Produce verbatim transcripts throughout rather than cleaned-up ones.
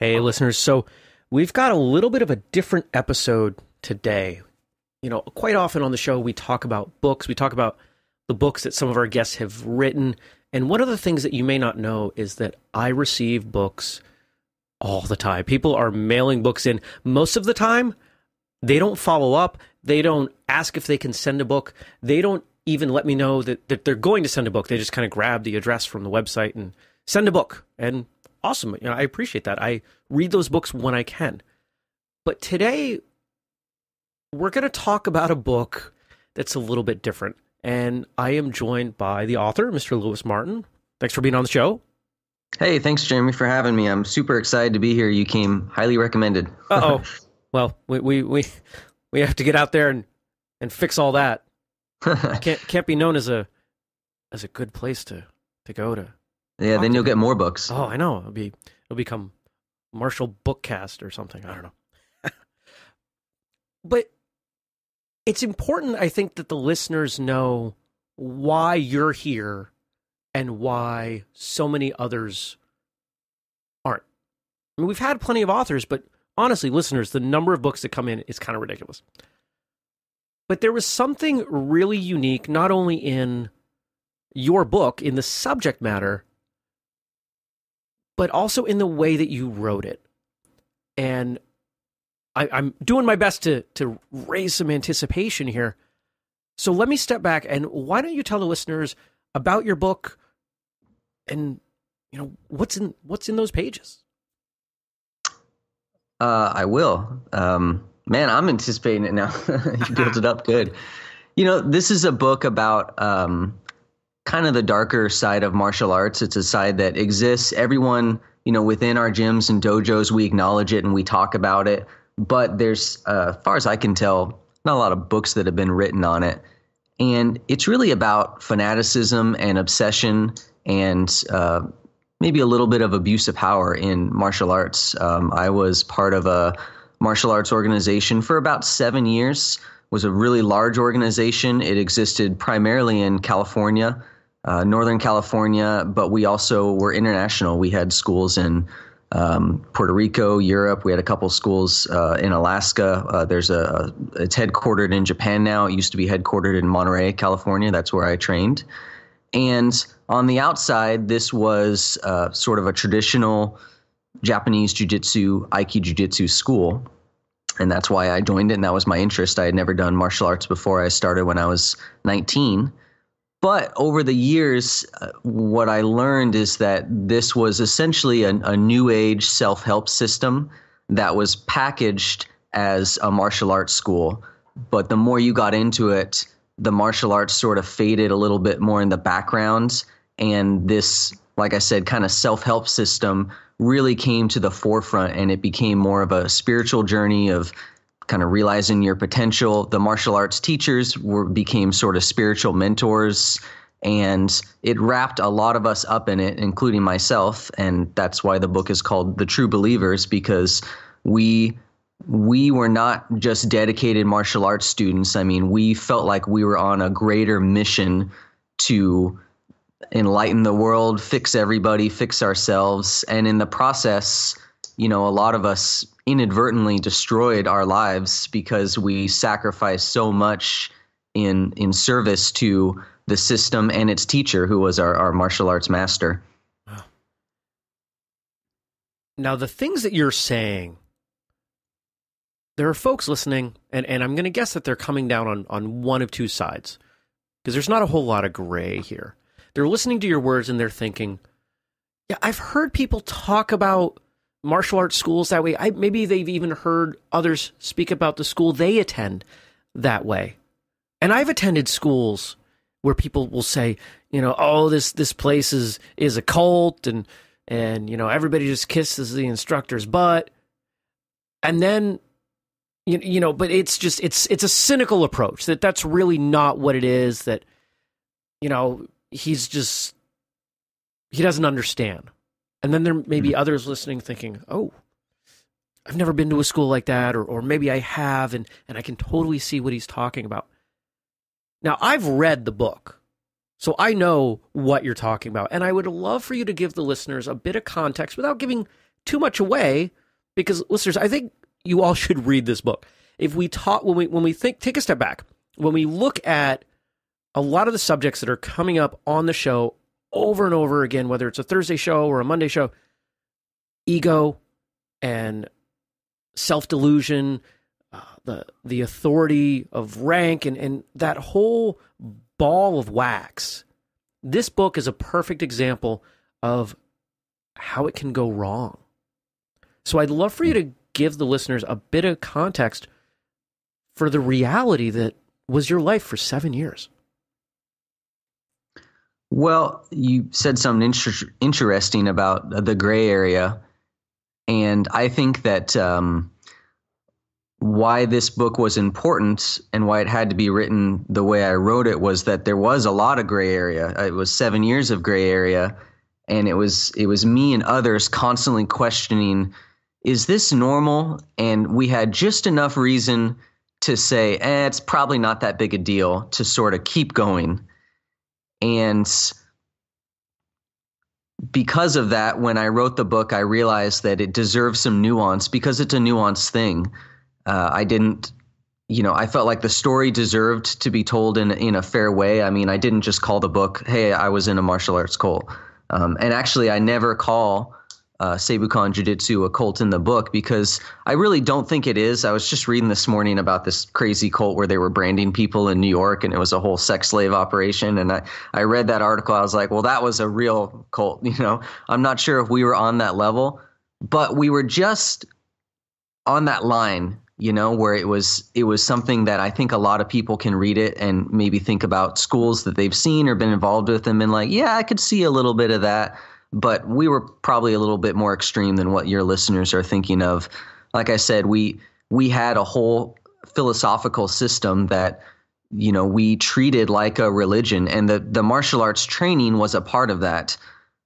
Hey, listeners. So we've got a little bit of a different episode today. You know, quite often on the show, we talk about books. We talk about the books that some of our guests have written. And one of the things that you may not know is that I receive books all the time. People are mailing books in. Most of the time, they don't follow up. They don't ask if they can send a book. They don't even let me know that, that they're going to send a book. They just kind of grab the address from the website and send a book. And awesome. You know, I appreciate that. I read those books when I can. But today, we're going to talk about a book that's a little bit different. And I am joined by the author, Mister Louis Martin. Thanks for being on the show. Hey, thanks, Jeremy, for having me. I'm super excited to be here. You came highly recommended. Uh-oh. Well, we, we, we, we have to get out there and, and fix all that. can't, can't be known as a, as a good place to, to go to. Yeah, then you'll get more books. Oh, I know. It'll be it'll become Marshall Bookcast or something. I don't know. But it's important, I think, that the listeners know why you're here and why so many others aren't. I mean, we've had plenty of authors, but honestly, listeners, the number of books that come in is kind of ridiculous. But there was something really unique, not only in your book, in the subject matter, but also in the way that you wrote it. And I, I'm doing my best to, to raise some anticipation here. So let me step back, and why don't you tell the listeners about your book and, you know, what's in, what's in those pages? Uh, I will. Um, man, I'm anticipating it now. You built it up good. You know, this is a book about um, kind of the darker side of martial arts. It's a side that exists. Everyone, you know, within our gyms and dojos, we acknowledge it and we talk about it. But there's, uh, as far as I can tell, not a lot of books that have been written on it. And it's really about fanaticism and obsession and uh, maybe a little bit of abuse of power in martial arts. Um, I was part of a martial arts organization for about seven years. It was a really large organization. It existed primarily in California. Uh, Northern California, but we also were international. We had schools in um, Puerto Rico, Europe. We had a couple schools uh, in Alaska. Uh, there's a, it's headquartered in Japan now. It used to be headquartered in Monterey, California. That's where I trained. And on the outside, this was uh, sort of a traditional Japanese jiu-jitsu, Aiki jiu-jitsu school. And that's why I joined it. And that was my interest. I had never done martial arts before. I started when I was nineteen. But over the years, uh, what I learned is that this was essentially a, a new age self-help system that was packaged as a martial arts school. But the more you got into it, the martial arts sort of faded a little bit more in the background. And this, like I said, kind of self-help system really came to the forefront, and it became more of a spiritual journey of kind of realizing your potential. The martial arts teachers were became sort of spiritual mentors, and it wrapped a lot of us up in it, including myself. And that's why the book is called The True Believers, because we we were not just dedicated martial arts students. I mean, we felt like we were on a greater mission to enlighten the world, fix everybody, fix ourselves. And in the process, you know, a lot of us inadvertently destroyed our lives because we sacrificed so much in in service to the system and its teacher, who was our, our martial arts master. Wow. Now, the things that you're saying, there are folks listening, and, and I'm going to guess that they're coming down on, on one of two sides, because there's not a whole lot of gray here. They're listening to your words and they're thinking, yeah, I've heard people talk about martial arts schools that way. I, maybe they've even heard others speak about the school they attend that way. And I've attended schools where people will say, you know, oh, this this place is is a cult, and and you know, everybody just kisses the instructor's butt. And then you, you know, but it's just it's it's a cynical approach that that's really not what it is, that you know, he's just he doesn't understand. And then there may be others listening thinking, oh, I've never been to a school like that, or or maybe I have, and, and I can totally see what he's talking about. Now, I've read the book, so I know what you're talking about. And I would love for you to give the listeners a bit of context without giving too much away, because listeners, I think you all should read this book. If we talk, when we when we think, take a step back, when we look at a lot of the subjects that are coming up on the show over and over again, whether it's a Thursday show or a Monday show, ego and self-delusion, uh, the the authority of rank, and and that whole ball of wax. This book is a perfect example of how it can go wrong. So I'd love for you to give the listeners a bit of context for the reality that was your life for seven years. Well, you said something inter interesting about the gray area. And I think that um, why this book was important and why it had to be written the way I wrote it was that there was a lot of gray area. It was seven years of gray area. And it was it was me and others constantly questioning, is this normal? And we had just enough reason to say, eh, it's probably not that big a deal, to sort of keep going. And because of that, when I wrote the book, I realized that it deserves some nuance because it's a nuanced thing. Uh, I didn't, you know, I felt like the story deserved to be told in, in a fair way. I mean, I didn't just call the book, hey, I was in a martial arts cult. Um, and actually, I never call uh, Seibukan Jiu Jitsu a cult in the book because I really don't think it is. I was just reading this morning about this crazy cult where they were branding people in New York, and it was a whole sex slave operation. And I, I read that article. I was like, well, that was a real cult. You know, I'm not sure if we were on that level, but we were just on that line, you know, where it was it was something that I think a lot of people can read it and maybe think about schools that they've seen or been involved with them and like, yeah, I could see a little bit of that. But we were probably a little bit more extreme than what your listeners are thinking of. Like I said, we we had a whole philosophical system that, you know, we treated like a religion, and the, the martial arts training was a part of that.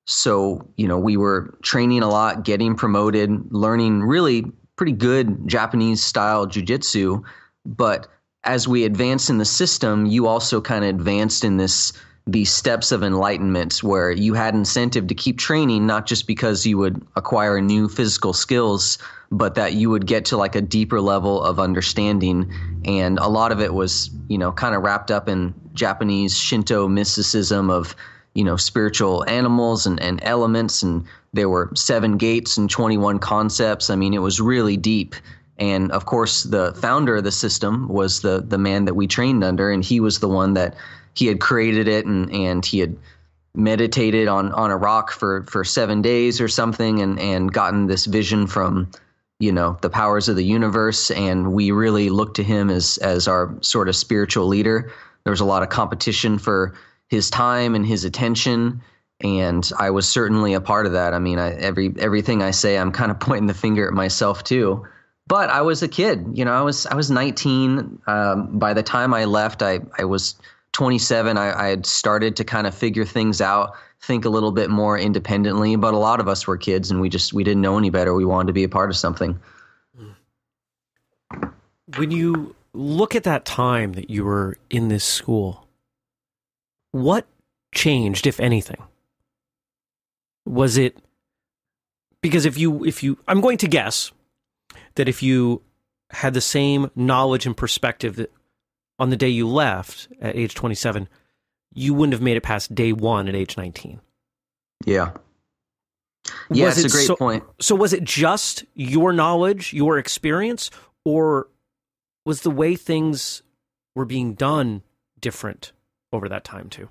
So, you know, we were training a lot, getting promoted, learning really pretty good Japanese style jiu-jitsu. But as we advanced in the system, you also kind of advanced in this, these steps of enlightenment where you had incentive to keep training, not just because you would acquire new physical skills, but that you would get to like a deeper level of understanding. And a lot of it was, you know, kind of wrapped up in Japanese Shinto mysticism of, you know, spiritual animals and, and elements, and there were seven gates and twenty-one concepts. I mean, it was really deep. And of course, the founder of the system was the the man that we trained under, and he was the one that he had created it, and, and he had meditated on, on a rock for, for seven days or something, and, and gotten this vision from, you know, the powers of the universe. And we really looked to him as as our sort of spiritual leader. There was a lot of competition for his time and his attention. And I was certainly a part of that. I mean, I, every, everything I say, I'm kind of pointing the finger at myself too, but I was a kid, you know, I was, I was nineteen. Um, by the time I left, I, I was twenty-seven. I, I had started to kind of figure things out, think a little bit more independently, but a lot of us were kids and we just, we didn't know any better. We wanted to be a part of something. When you look at that time that you were in this school, what changed, if anything? Was it because if you if you I'm going to guess that if you had the same knowledge and perspective that on the day you left at age twenty-seven, you wouldn't have made it past day one at age nineteen. Yeah. Yeah, that's a great so, point. So was it just your knowledge, your experience, or was the way things were being done different over that time too?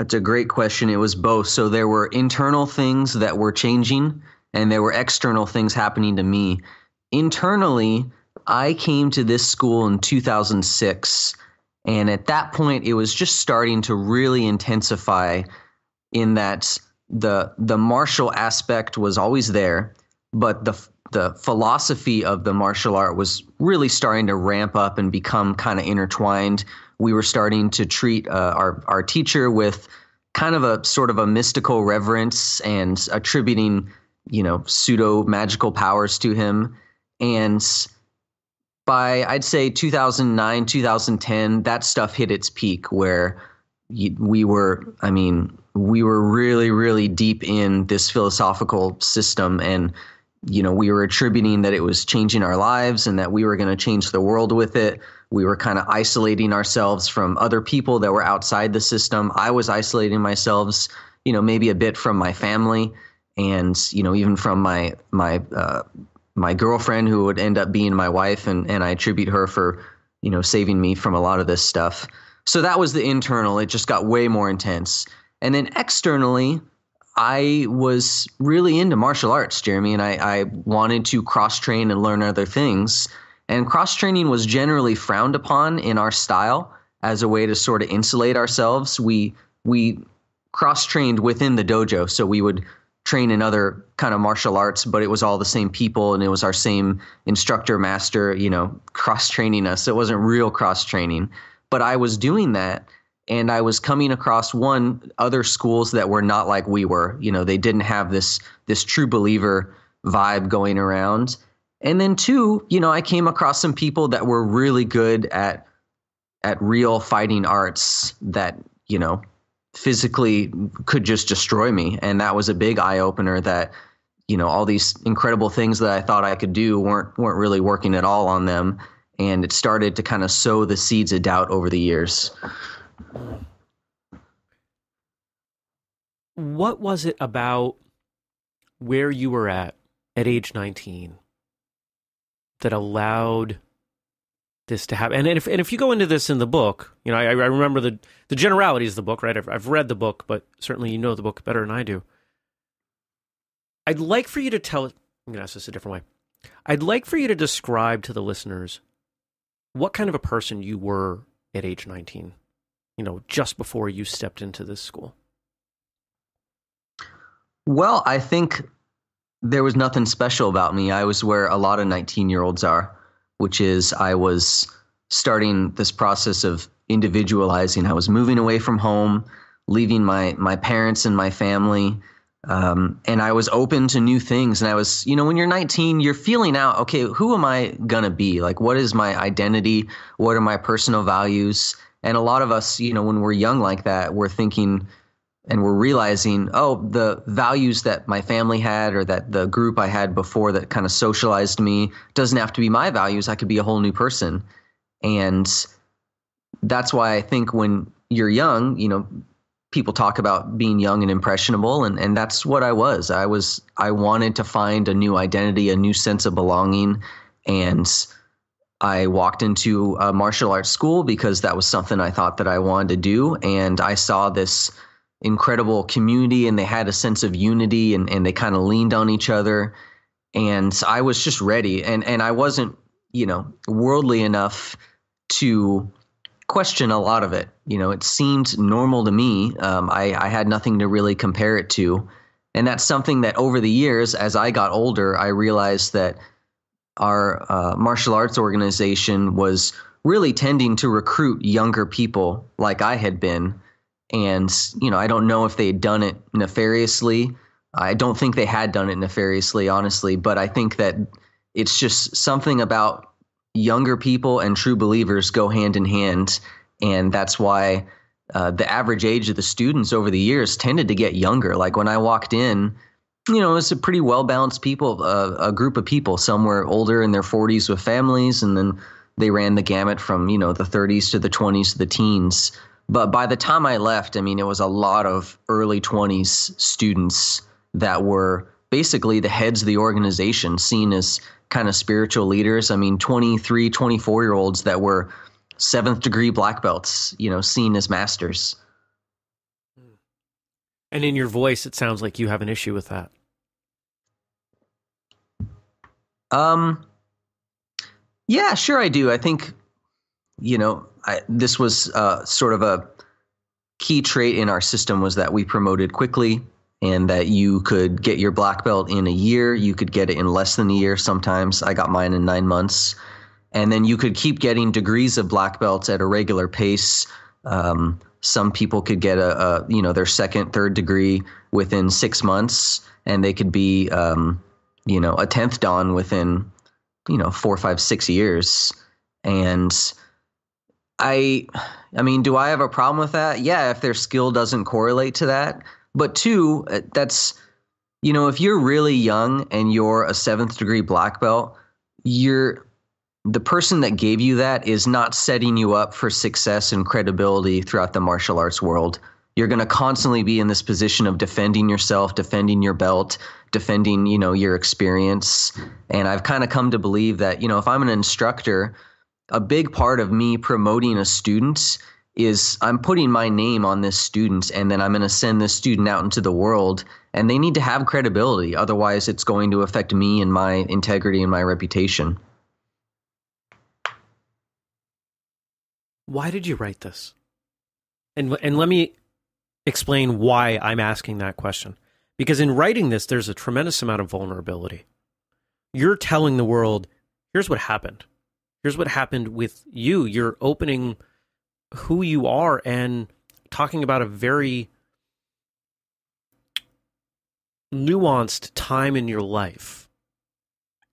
That's a great question. It was both. So there were internal things that were changing, and there were external things happening to me. Internally, I came to this school in two thousand six, and at that point, it was just starting to really intensify in that the the martial aspect was always there, but the the philosophy of the martial art was really starting to ramp up and become kind of intertwined. We were starting to treat uh, our, our teacher with kind of a sort of a mystical reverence and attributing, you know, pseudo magical powers to him. And by, I'd say two thousand nine, two thousand ten, that stuff hit its peak where we were, I mean, we were really, really deep in this philosophical system, and, you know, we were attributing that it was changing our lives and that we were going to change the world with it. We were kind of isolating ourselves from other people that were outside the system. I was isolating myself, you know, maybe a bit from my family and, you know, even from my, my, uh, my girlfriend, who would end up being my wife. And, and I attribute her for, you know, saving me from a lot of this stuff. So that was the internal. It just got way more intense. And then externally, I was really into martial arts, Jeremy, and I, I wanted to cross-train and learn other things. And cross-training was generally frowned upon in our style as a way to sort of insulate ourselves. We we cross-trained within the dojo, so we would train in other kind of martial arts, but it was all the same people and it was our same instructor, master, you know, cross-training us. It wasn't real cross-training, but I was doing that. And I was coming across, one, other schools that were not like we were. You know, they didn't have this this true believer vibe going around. And then two, you know, I came across some people that were really good at at real fighting arts that, you know, physically could just destroy me. And that was a big eye opener that, you know, all these incredible things that I thought I could do weren't weren't really working at all on them. And it started to kind of sow the seeds of doubt over the years. What was it about where you were at at age nineteen that allowed this to happen? And, and if and if you go into this in the book, you know, I, I remember the the generalities of the book, right? I've, I've read the book, but certainly you know the book better than I do. I'd like for you to tell it. I'm going to ask this a different way. I'd like for you to describe to the listeners what kind of a person you were at age nineteen. You know, just before you stepped into this school? Well, I think there was nothing special about me. I was where a lot of nineteen-year-olds are, which is I was starting this process of individualizing. I was moving away from home, leaving my, my parents and my family, um, and I was open to new things. And I was, you know, when you're nineteen, you're feeling out, okay, who am I going to be? Like, what is my identity? What are my personal values? And a lot of us, you know, when we're young like that, we're thinking and we're realizing, oh, the values that my family had or that the group I had before that kind of socialized me doesn't have to be my values. I could be a whole new person. And that's why I think when you're young, you know, people talk about being young and impressionable. And, and that's what I was. I was I wanted to find a new identity, a new sense of belonging, and I walked into a martial arts school because that was something I thought that I wanted to do. And I saw this incredible community and they had a sense of unity and, and they kind of leaned on each other. And I was just ready. And, and I wasn't, you know, worldly enough to question a lot of it. You know, it seemed normal to me. Um, I, I had nothing to really compare it to. And that's something that over the years, as I got older, I realized that our uh, martial arts organization was really tending to recruit younger people like I had been. And, you know, I don't know if they had done it nefariously. I don't think they had done it nefariously, honestly. But I think that it's just something about younger people and true believers go hand in hand. And that's why uh, the average age of the students over the years tended to get younger. Like when I walked in, you know, it's a pretty well-balanced people, uh, a group of people. Some were older in their forties with families, and then they ran the gamut from, you know, the thirties to the twenties to the teens. But by the time I left, I mean, it was a lot of early twenties students that were basically the heads of the organization, seen as kind of spiritual leaders. I mean, twenty-three, twenty-four-year-olds that were seventh-degree black belts, you know, seen as masters. And in your voice, it sounds like you have an issue with that. Um, yeah, sure I do. I think, you know, I, this was uh, sort of a key trait in our system was that we promoted quickly and that you could get your black belt in a year. You could get it in less than a year sometimes. I got mine in nine months. And then you could keep getting degrees of black belts at a regular pace. Um Some people could get a, a, you know, their second, third degree within six months, and they could be, um, you know, a tenth dan within, you know, four, five, six years. And I, I mean, do I have a problem with that? Yeah, if their skill doesn't correlate to that. But two, that's, you know, if you're really young and you're a seventh degree black belt, you're the person that gave you that is not setting you up for success and credibility throughout the martial arts world. You're going to constantly be in this position of defending yourself, defending your belt, defending, you know, your experience. And I've kind of come to believe that, you know, if I'm an instructor, a big part of me promoting a student is I'm putting my name on this student, and then I'm going to send this student out into the world, and they need to have credibility. Otherwise, it's going to affect me and my integrity and my reputation. Why did you write this? And, and let me explain why I'm asking that question. Because in writing this, there's a tremendous amount of vulnerability. You're telling the world, here's what happened. Here's what happened with you. You're opening who you are and talking about a very nuanced time in your life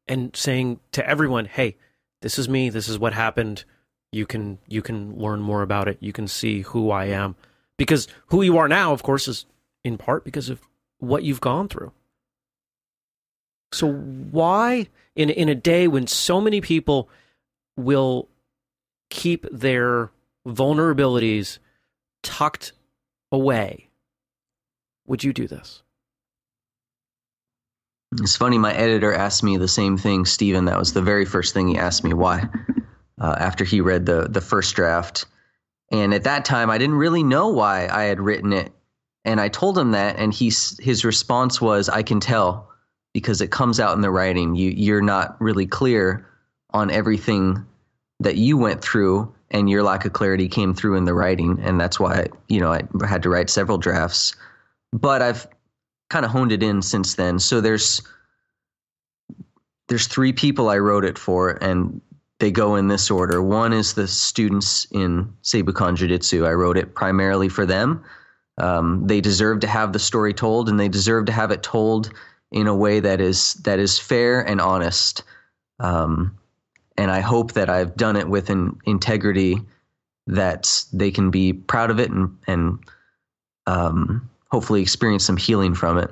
and saying to everyone, hey, this is me. This is what happened. You can, you can learn more about it. You can see who I am. Because who you are now, of course, is in part because of what you've gone through. So why, in, in a day when so many people will keep their vulnerabilities tucked away, would you do this? It's funny, my editor asked me the same thing, Steven. That was the very first thing he asked me, why, uh, after he read the, the first draft. And at that time, I didn't really know why I had written it. And I told him that, and he, his response was, I can tell, because it comes out in the writing. You, you're not really clear on everything that you went through, and your lack of clarity came through in the writing. And that's why, you know, I had to write several drafts, but I've kind of honed it in since then. So there's, there's three people I wrote it for, and they go in this order. One is the students in Seibukan Jiu Jitsu. I wrote it primarily for them. Um, they deserve to have the story told, and they deserve to have it told in a way that is, that is fair and honest. Um, And I hope that I've done it with an integrity that they can be proud of it and, and um, hopefully experience some healing from it.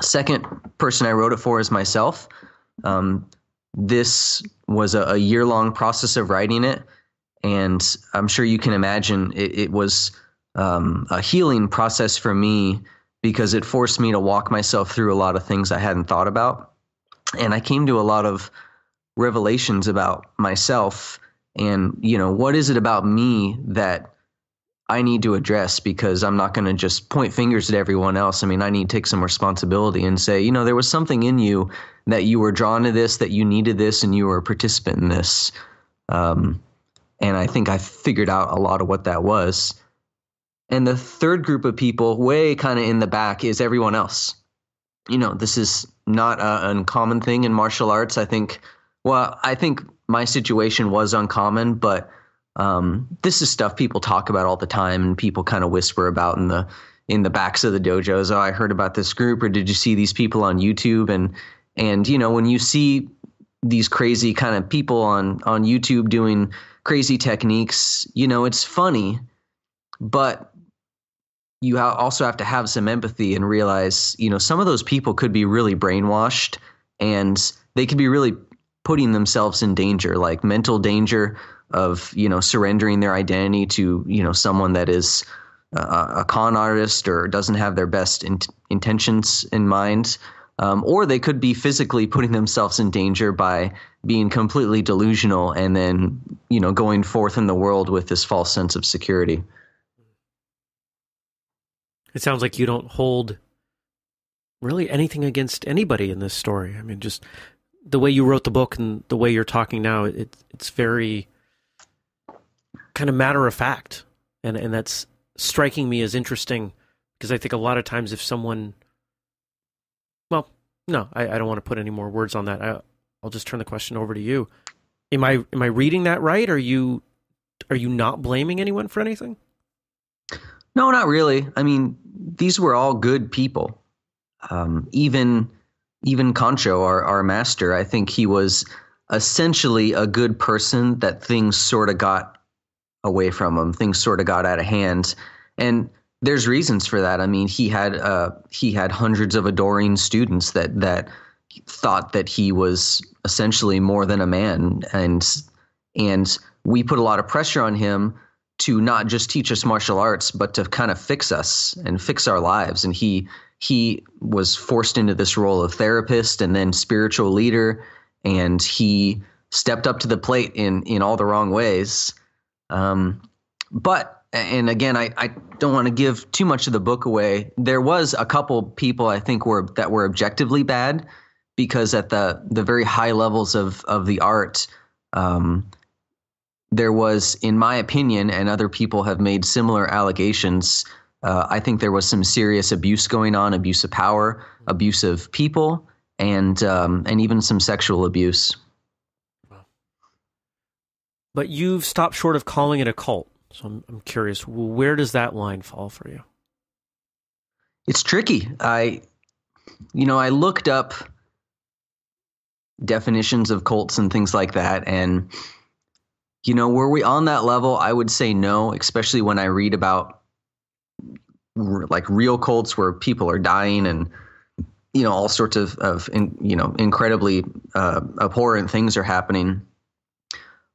Second person I wrote it for is myself. Um, this was a, a year-long process of writing it. And I'm sure you can imagine it, it was um, a healing process for me, because it forced me to walk myself through a lot of things I hadn't thought about. And I came to a lot of revelations about myself and, you know, what is it about me that I need to address, because I'm not going to just point fingers at everyone else. I mean, I need to take some responsibility and say, you know, there was something in you that you were drawn to this, that you needed this, and you were a participant in this. Um, and I think I figured out a lot of what that was. And the third group of people way kind of in the back is everyone else. You know, this is not an uncommon thing in martial arts. I think Well, I think my situation was uncommon, but um, this is stuff people talk about all the time, and people kind of whisper about in the in the backs of the dojos. Oh, I heard about this group, or did you see these people on YouTube? And and you know, when you see these crazy kind of people on on YouTube doing crazy techniques, you know, it's funny, but you ha- also have to have some empathy and realize, you know, some of those people could be really brainwashed, and they could be really putting themselves in danger, like mental danger of, you know, surrendering their identity to, you know, someone that is uh, a con artist or doesn't have their best in intentions in mind. Um, or they could be physically putting themselves in danger by being completely delusional and then, you know, going forth in the world with this false sense of security. It sounds like you don't hold really anything against anybody in this story. I mean, just the way you wrote the book and the way you're talking now, it, it's very kind of matter of fact. And, and that's striking me as interesting, because I think a lot of times if someone, well, no, I, I don't want to put any more words on that. I, I'll just turn the question over to you. Am I, am I reading that right? Are you, are you not blaming anyone for anything? No, not really. I mean, these were all good people. Um, even, Even Kancho, our, our master, I think he was essentially a good person that things sort of got away from him. Things sort of got out of hand, and there's reasons for that. I mean, he had uh, he had hundreds of adoring students that that thought that he was essentially more than a man, and and we put a lot of pressure on him to not just teach us martial arts, but to kind of fix us and fix our lives. And he he was forced into this role of therapist and then spiritual leader, and he stepped up to the plate in in all the wrong ways. Um, but, and again, I, I don't want to give too much of the book away. There was a couple people I think were, that were objectively bad, because at the, the very high levels of, of the art, um, there was, in my opinion, and other people have made similar allegations. Uh, I think there was some serious abuse going on, abuse of power, abuse of people, and, um, and even some sexual abuse. But you've stopped short of calling it a cult. So I'm, I'm curious, where does that line fall for you? It's tricky. I, you know, I looked up definitions of cults and things like that. And, you know, were we on that level? I would say no, especially when I read about like real cults where people are dying and, you know, all sorts of, of in, you know, incredibly uh, abhorrent things are happening.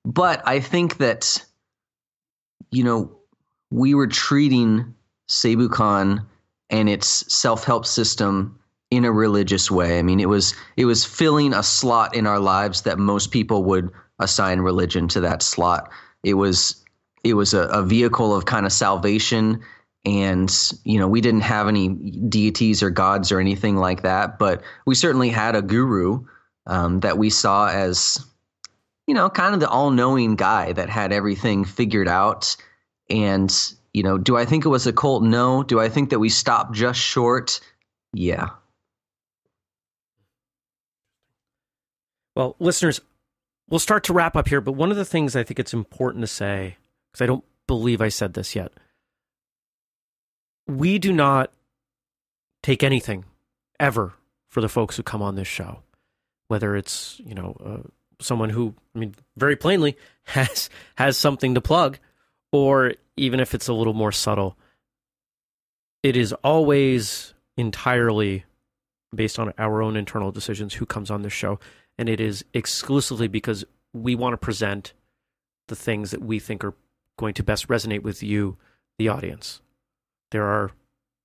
But I think that, you know, we were treating Seibukan and its self-help system in a religious way. I mean, it was it was filling a slot in our lives that most people would assign religion to that slot. It was it was a, a vehicle of kind of salvation, and you know, we didn't have any deities or gods or anything like that, but we certainly had a guru um, that we saw as, you know, kind of the all-knowing guy that had everything figured out. And, you know, do I think it was a cult? No. Do I think that we stopped just short? Yeah. Well, listeners, we'll start to wrap up here, but one of the things I think it's important to say, because I don't believe I said this yet, we do not take anything ever for the folks who come on this show, whether it's, you know, uh, someone who, I mean, very plainly has has something to plug, or even if it's a little more subtle, it is always entirely based on our own internal decisions who comes on this show, and it is exclusively because we want to present the things that we think are going to best resonate with you, the audience. There are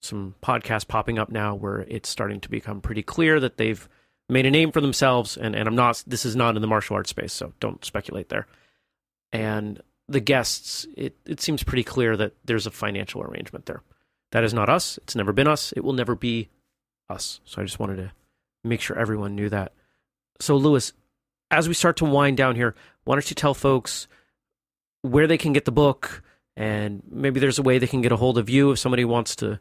some podcasts popping up now where it's starting to become pretty clear that they've made a name for themselves, and, and I'm not, this is not in the martial arts space, so don't speculate there. And the guests, it, it seems pretty clear that there's a financial arrangement there. That is not us. It's never been us. It will never be us. So I just wanted to make sure everyone knew that. So Louis, as we start to wind down here, why don't you tell folks where they can get the book, and maybe there's a way they can get a hold of you if somebody wants to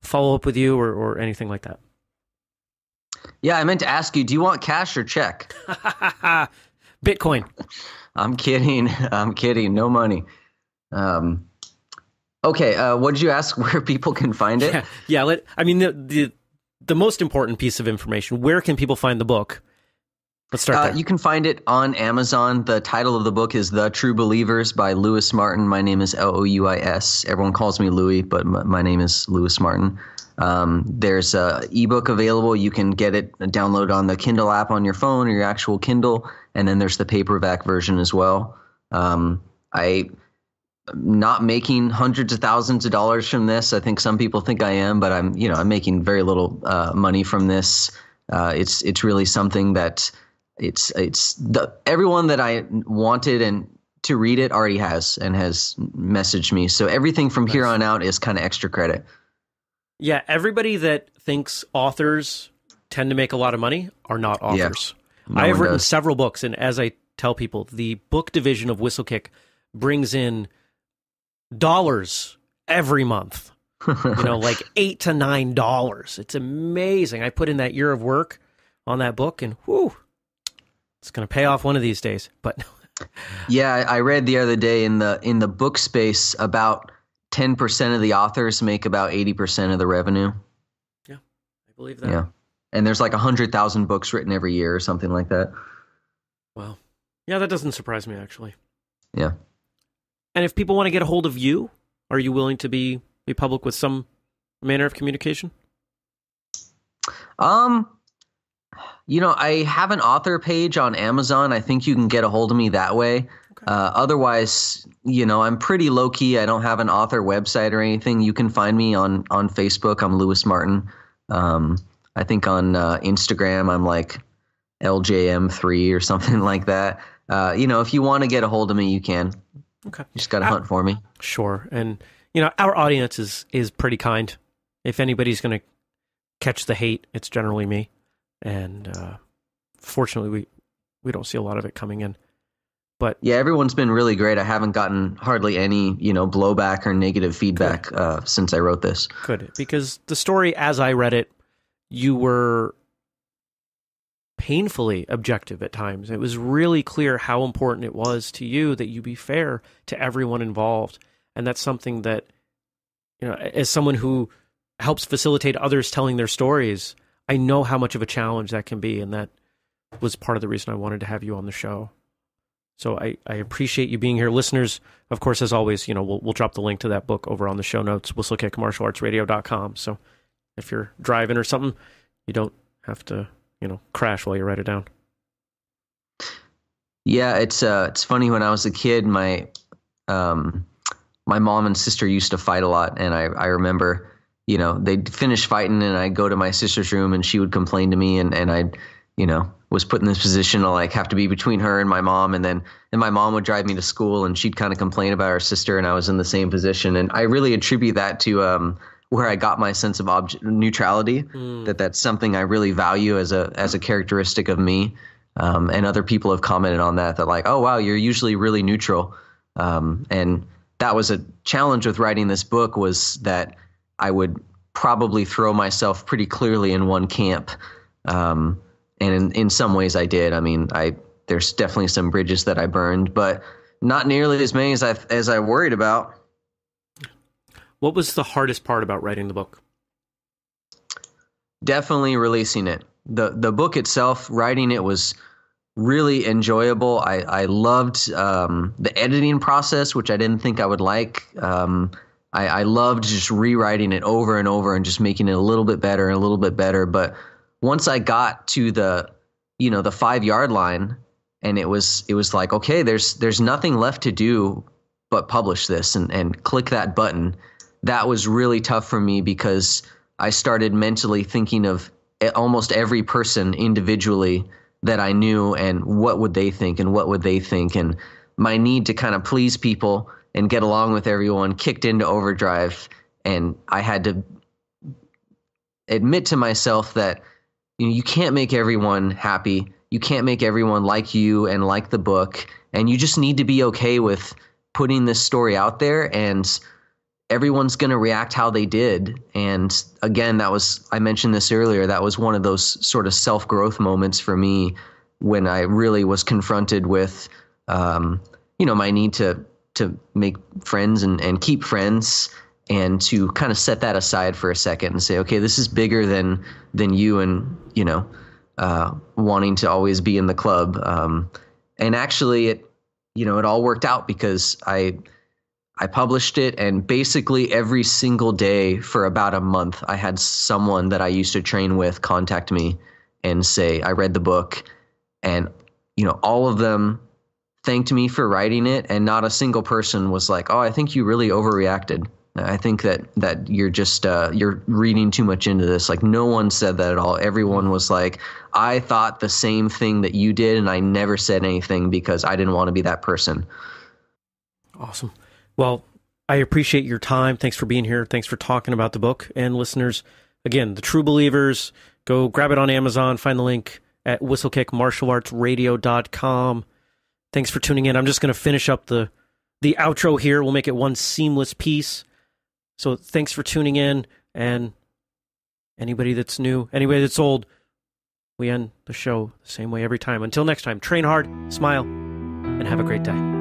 follow up with you or, or anything like that. Yeah, I meant to ask you, do you want cash or check? Bitcoin. I'm kidding. I'm kidding. No money. Um, okay, uh, what did you ask, where people can find it? Yeah, yeah let, I mean, the, the the most important piece of information, where can people find the book? Let's start uh, there. You can find it on Amazon. The title of the book is The True Believers by Louis Martin. My name is L O U I S. Everyone calls me Louis, but my, my name is Louis Martin. Um, there's a ebook available. You can get it download on the Kindle app on your phone or your actual Kindle. And then there's the paperback version as well. Um, I am not making hundreds of thousands of dollars from this. I think some people think I am, but I'm, you know, I'm making very little, uh, money from this. Uh, it's, it's really something that it's, it's the, everyone that I wanted and to read it already has, and has messaged me. So everything from here on out is kind of extra credit. Yeah, everybody that thinks authors tend to make a lot of money are not authors. Yeah, no I have written does. several books, and as I tell people, the book division of Whistlekick brings in dollars every month. You know, like eight to nine dollars. It's amazing. I put in that year of work on that book, and whoo, it's going to pay off one of these days. But yeah, I read the other day in the in the book space about ten percent of the authors make about eighty percent of the revenue. Yeah, I believe that. Yeah. And there's like one hundred thousand books written every year or something like that. Wow. Yeah, that doesn't surprise me, actually. Yeah. And if people want to get a hold of you, are you willing to be, be public with some manner of communication? Um, you know, I have an author page on Amazon. I think you can get a hold of me that way. Okay. Uh, otherwise, you know, I'm pretty low key. I don't have an author website or anything. You can find me on, on Facebook. I'm Louis Martin. Um, I think on uh, Instagram, I'm like L J M three or something like that. Uh, you know, if you want to get a hold of me, you can. Okay. You just got to hunt for me. Sure. And, you know, our audience is, is pretty kind. If anybody's going to catch the hate, it's generally me. And uh, fortunately, we, we don't see a lot of it coming in. But yeah, everyone's been really great. I haven't gotten hardly any, you know, blowback or negative feedback uh, since I wrote this. Good. Because the story, as I read it, you were painfully objective at times. It was really clear how important it was to you that you be fair to everyone involved. And that's something that, you know, as someone who helps facilitate others telling their stories, I know how much of a challenge that can be. And that was part of the reason I wanted to have you on the show. So I, I appreciate you being here. Listeners, of course, as always, you know, we'll, we'll drop the link to that book over on the show notes, whistlekick martial arts radio dot com. So if you're driving or something, you don't have to, you know, crash while you write it down. Yeah, it's uh, it's funny. When I was a kid, my um, my mom and sister used to fight a lot. And I, I remember, you know, they'd finish fighting and I'd go to my sister's room and she would complain to me and, and I'd, you know, was put in this position to like have to be between her and my mom. And then and my mom would drive me to school and she'd kind of complain about her sister and I was in the same position. And I really attribute that to um, where I got my sense of object neutrality, mm. that that's something I really value as a as a characteristic of me. Um, and other people have commented on that, that like, oh, wow, you're usually really neutral. Um, and that was a challenge with writing this book, was that I would probably throw myself pretty clearly in one camp. Um And in, in some ways I did. I mean, I there's definitely some bridges that I burned, but not nearly as many as I as I worried about. What was the hardest part about writing the book? Definitely releasing it. The the book itself, writing it was really enjoyable. I, I loved um, the editing process, which I didn't think I would like. Um, I, I loved just rewriting it over and over and just making it a little bit better and a little bit better, but once I got to the, you know, the five yard line, and it was, it was like, okay, there's, there's nothing left to do but publish this and, and click that button. That was really tough for me because I started mentally thinking of almost every person individually that I knew and what would they think and what would they think. And my need to kind of please people and get along with everyone kicked into overdrive. And I had to admit to myself that, you know, you can't make everyone happy. You can't make everyone like you and like the book. And you just need to be okay with putting this story out there, and everyone's going to react how they did. And again, that was, I mentioned this earlier, that was one of those sort of self-growth moments for me when I really was confronted with, um, you know, my need to, to make friends and, and keep friends, and to kind of set that aside for a second and say, okay, this is bigger than than you and, you know, uh, wanting to always be in the club. Um, and actually, it, you know, it all worked out because I I published it, and basically every single day for about a month, I had someone that I used to train with contact me and say, I read the book. And, you know, all of them thanked me for writing it, and not a single person was like, oh, I think you really overreacted. I think that, that you're just, uh, you're reading too much into this. Like, no one said that at all. Everyone was like, I thought the same thing that you did, and I never said anything because I didn't want to be that person. Awesome. Well, I appreciate your time. Thanks for being here. Thanks for talking about the book. And listeners, again, The True Believers, go grab it on Amazon. Find the link at whistlekick martial arts radio dot com. Thanks for tuning in. I'm just going to finish up the, the outro here. We'll make it one seamless piece. So thanks for tuning in, and anybody that's new, anybody that's old, we end the show the same way every time. Until next time, train hard, smile, and have a great day.